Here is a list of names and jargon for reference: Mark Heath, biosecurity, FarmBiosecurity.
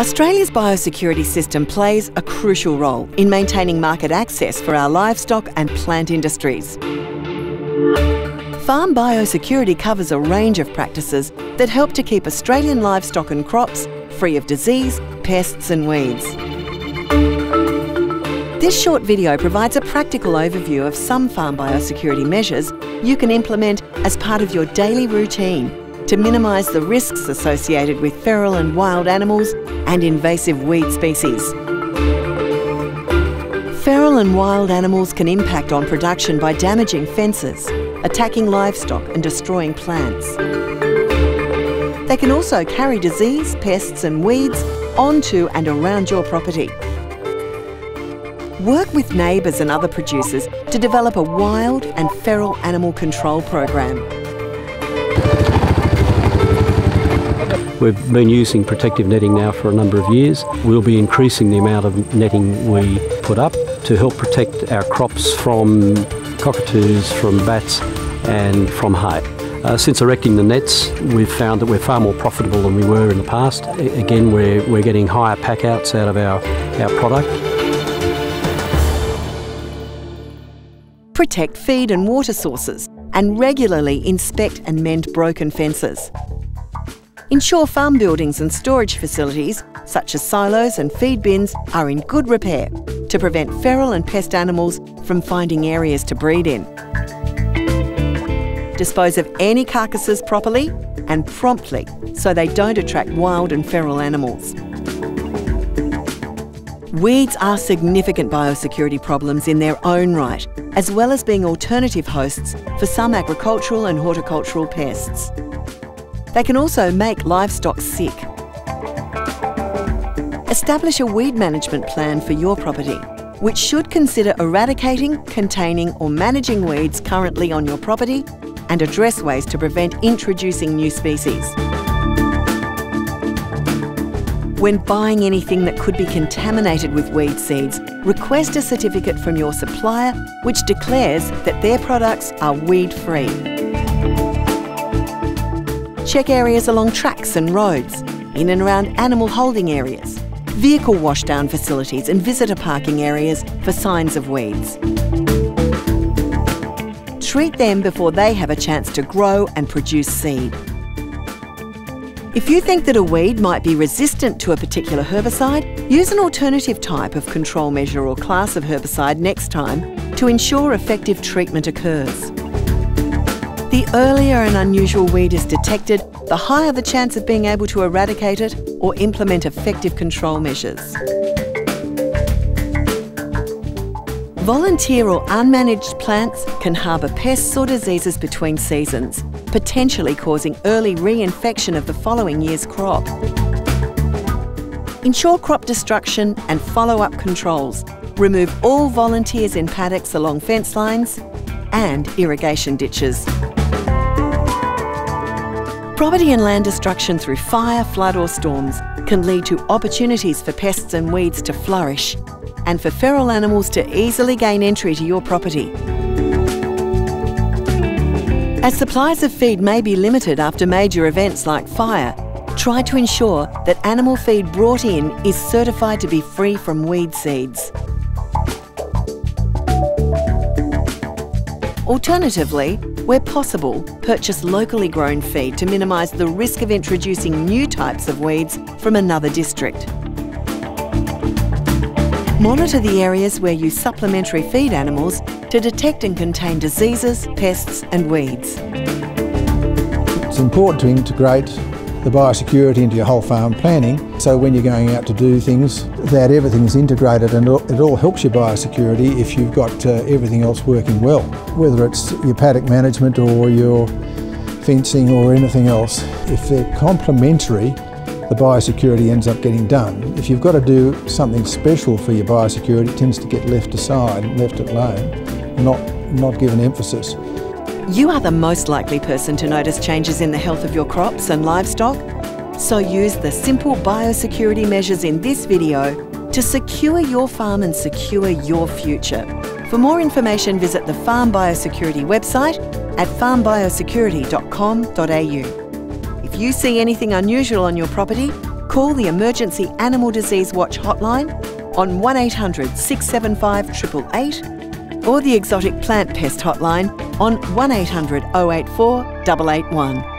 Australia's biosecurity system plays a crucial role in maintaining market access for our livestock and plant industries. Farm biosecurity covers a range of practices that help to keep Australian livestock and crops free of disease, pests and weeds. This short video provides a practical overview of some farm biosecurity measures you can implement as part of your daily routine to minimise the risks associated with feral and wild animals and invasive weed species. Feral and wild animals can impact on production by damaging fences, attacking livestock and destroying plants. They can also carry disease, pests and weeds onto and around your property. Work with neighbours and other producers to develop a wild and feral animal control program. We've been using protective netting now for a number of years. We'll be increasing the amount of netting we put up to help protect our crops from cockatoos, from bats and from hay. Since erecting the nets, we've found that we're far more profitable than we were in the past. Again, we're getting higher pack outs out of our product. Protect feed and water sources and regularly inspect and mend broken fences. Ensure farm buildings and storage facilities, such as silos and feed bins, are in good repair to prevent feral and pest animals from finding areas to breed in. Dispose of any carcasses properly and promptly so they don't attract wild and feral animals. Weeds are significant biosecurity problems in their own right, as well as being alternative hosts for some agricultural and horticultural pests. They can also make livestock sick. Establish a weed management plan for your property, which should consider eradicating, containing or managing weeds currently on your property and address ways to prevent introducing new species. When buying anything that could be contaminated with weed seeds, request a certificate from your supplier which declares that their products are weed-free. Check areas along tracks and roads, in and around animal holding areas, vehicle washdown facilities and visitor parking areas for signs of weeds. Treat them before they have a chance to grow and produce seed. If you think that a weed might be resistant to a particular herbicide, use an alternative type of control measure or class of herbicide next time to ensure effective treatment occurs. The earlier an unusual weed is detected, the higher the chance of being able to eradicate it or implement effective control measures. Volunteer or unmanaged plants can harbour pests or diseases between seasons, potentially causing early reinfection of the following year's crop. Ensure crop destruction and follow-up controls. Remove all volunteers in paddocks along fence lines and irrigation ditches. Property and land destruction through fire, flood or storms can lead to opportunities for pests and weeds to flourish and for feral animals to easily gain entry to your property. As supplies of feed may be limited after major events like fire, try to ensure that animal feed brought in is certified to be free from weed seeds. Alternatively, where possible, purchase locally grown feed to minimise the risk of introducing new types of weeds from another district. Monitor the areas where you supplementary feed animals to detect and contain diseases, pests and weeds. It's important to integrate the biosecurity into your whole farm planning, so when you're going out to do things, that everything's integrated and it all helps your biosecurity if you've got everything else working well, whether it's your paddock management or your fencing or anything else. If they're complementary, the biosecurity ends up getting done. If you've got to do something special for your biosecurity, it tends to get left aside, left alone. Not given emphasis. You are the most likely person to notice changes in the health of your crops and livestock, so use the simple biosecurity measures in this video to secure your farm and secure your future. For more information, visit the Farm Biosecurity website at farmbiosecurity.com.au. If you see anything unusual on your property, Call the Emergency Animal Disease Watch hotline on 1800 675 888 or the Exotic Plant Pest hotline on 1800 084 881.